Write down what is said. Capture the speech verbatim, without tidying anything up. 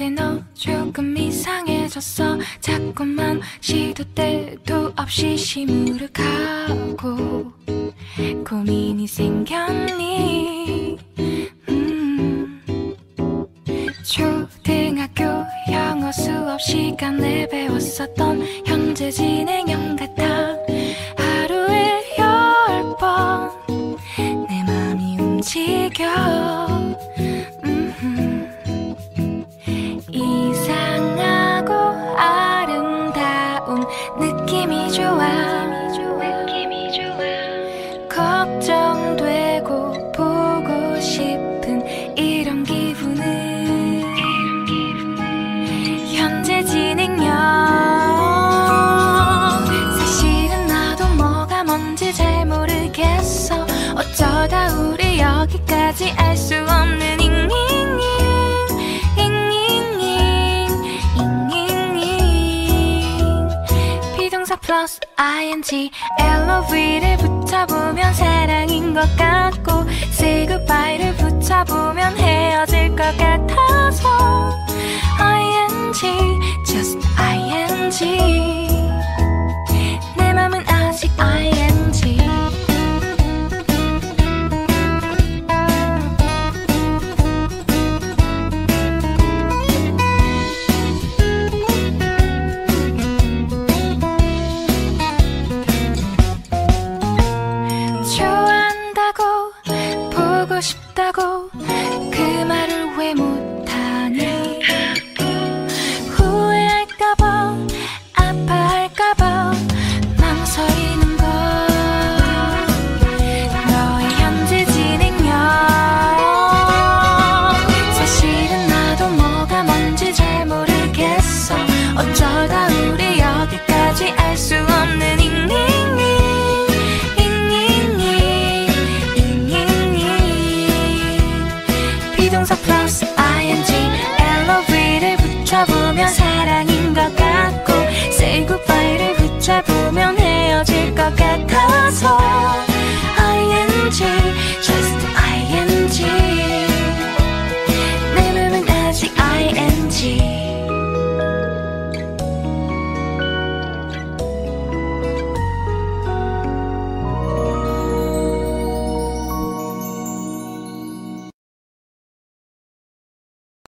요새 너 조금 이상해졌어. 자꾸만 시도 때도 없이 시무룩하고 고민이 생겼니? 음. 초등학교 영어 수업 시간에 배웠었던 현재 진행형 같아. 하루에 열 번 내 맘이 움직여. 느낌이 좋아, 느낌이 좋아. 걱정되고 보고 싶은 이런 기분은, 이런 기분은 현재 진행형. 사실은 나도 뭐가 뭔지 잘 모르겠어. 어쩌다 우리 여기까지 알 수 없는 잉잉잉 플러스 아이엔지 엘오브이를 붙여보면 사랑인 것 같고, say goodbye를 붙여보면 헤어질 것 같아서 아이엔지, just 아이엔지. 내 맘은 아직 아이엔지. 보고 싶다고 그 말을 왜 못하니? 후회할까봐, 아파할까봐 망설이는 걸. 너의 현재 진행형. 사실은 나도 뭐가 뭔지 잘 모르겠어. 어쩌다 우리 여기까지 알 수 없는 잉잉잉 플러스 아이엔지 엘오브이를 붙여보면 사랑